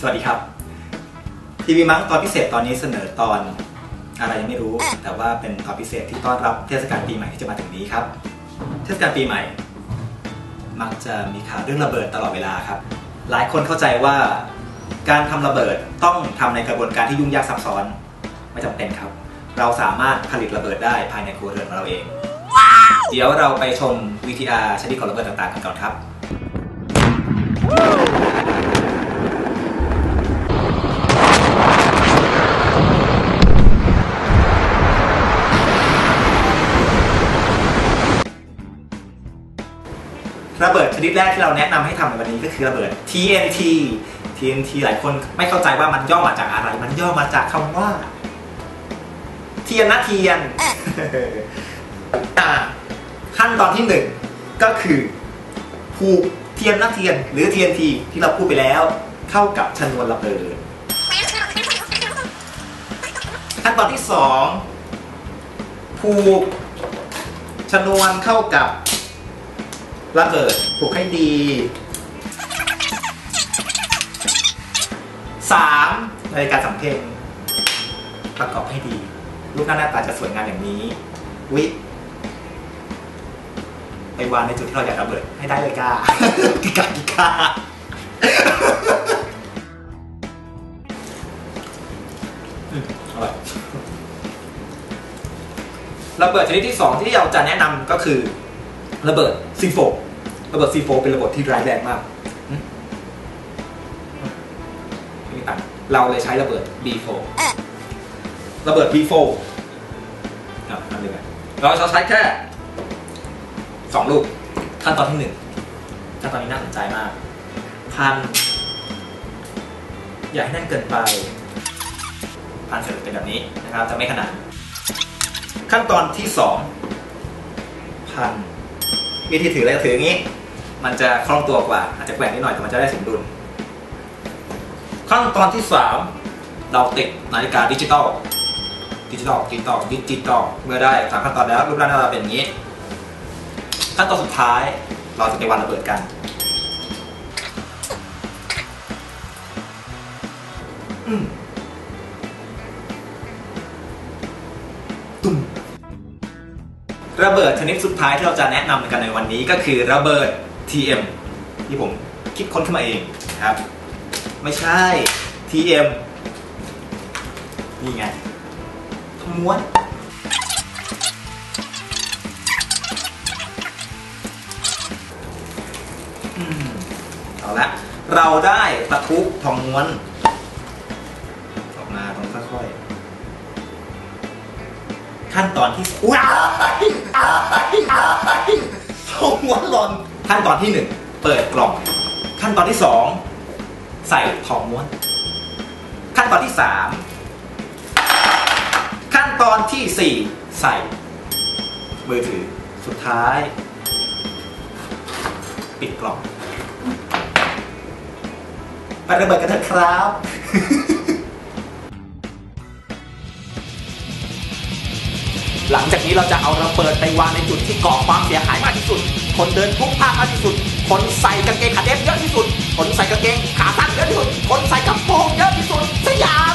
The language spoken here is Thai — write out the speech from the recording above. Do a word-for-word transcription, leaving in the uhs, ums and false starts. สวัสดีครับทีวีมาร์คตอนพิเศษตอนนี้เสนอตอนอะไรยังไม่รู้แต่ว่าเป็นตอนพิเศษที่ต้อนรับเทศกาลปีใหม่ที่จะมาถึงนี้ครับเทศกาลปีใหม่มักจะมีข่าวเรื่องระเบิดตลอดเวลาครับหลายคนเข้าใจว่าการทำระเบิดต้องทำในกระบวนการที่ยุ่งยากซับซ้อนไม่จำเป็นครับเราสามารถผลิตระเบิดได้ภายในครัวเรือนของเราเองเดี๋ยวเราไปชม วี ที อาร์ ชนิดของระเบิดต่างๆกันก่อนครับระเบิดชนิดแรกที่เราแนะนำให้ทำในวันนี้ก็คือระเบิด ที เอ็น ที ที เอ็น ที หลายคนไม่เข้าใจว่ามันย่อมาจากอะไรมันย่อมาจากคำว่าเทียนนะเทียน ขั้นตอนที่หนึ่งก็คือผูกเทียนนะเทียนหรือ ที เอ็น ที ที่เราพูดไปแล้วเข้ากับชนวนระเบิดขั้นตอนที่สองผูกชนวนเข้ากับระเบิดผูกให้ดีสามในการสังเกตประกอบให้ดีรูปหน้าตาจะสวยงามอย่างนี้วิไปวางในจุดที่เราอยากระเบิดให้ได้เลยก้ากิกากิกาอร่อยระเบิดชนิดที่สองที่เราจะแนะนำก็คือระเบิดซีโฟระเบิดซีโฟเป็นระเบิดที่ร้ายแรงมากไม่ต่างเราเลยใช้ระเบิดบีโฟระเบิด บี โฟร์ ครับทำยังไงเราใช้แค่สองลูกขั้นตอนที่หนึ่งขั้นตอนนี้น่าสนใจมากพันอย่าให้แน่นเกินไปพันเสร็จเป็นแบบนี้นะครับจะไม่ขนาดขั้นตอนที่สองพันวิธีถืออะไรก็ถืออย่างนี้มันจะคล่องตัวกว่าอาจจะแกว่งนิดหน่อยแต่มันจะได้สมดุลขั้นตอนที่สามเราติดนาฬิกาดิจิตอลดิจิตอลดิจิตอลดิจิตอลเมื่อได้สามขั้นตอนแล้วรูปร่างหน้าตาเป็นอย่างนี้ขั้นตอนสุดท้ายเราจะไปวางระเบิดกันตุ้มระเบิดชนิดสุดท้ายที่เราจะแนะนำกันในวันนี้ก็คือระเบิด ที เอ็ม ที่ผมคิดค้นขึ้นมาเองครับไม่ใช่ ที เอ็ม นี่ไงม้วนเอาละเราได้ตะคุบทองม้วนออกมาต้องค่อยๆขั้นตอนที่ว้ายทองม้วนหล่นขั้นตอนที่หนึ่งเปิดกล่องขั้นตอนที่สองใส่ทองม้วนขั้นตอนที่สามขั้นตอนที่สี่ใส่มือถือสุดท้ายปิดกล่องไประเบิดกันเถอะครับหลังจากนี้เราจะเอาระเบิดไปวางในจุดที่ก่อความเสียหายมากที่สุดคนเดินพลุกพล่านมากที่สุดคนใส่กางเกงขาเดฟเยอะที่สุดคนใส่กางเกงขาสั้นเยอะที่สุดคนใส่กระโปรงเยอะที่สุดสยาม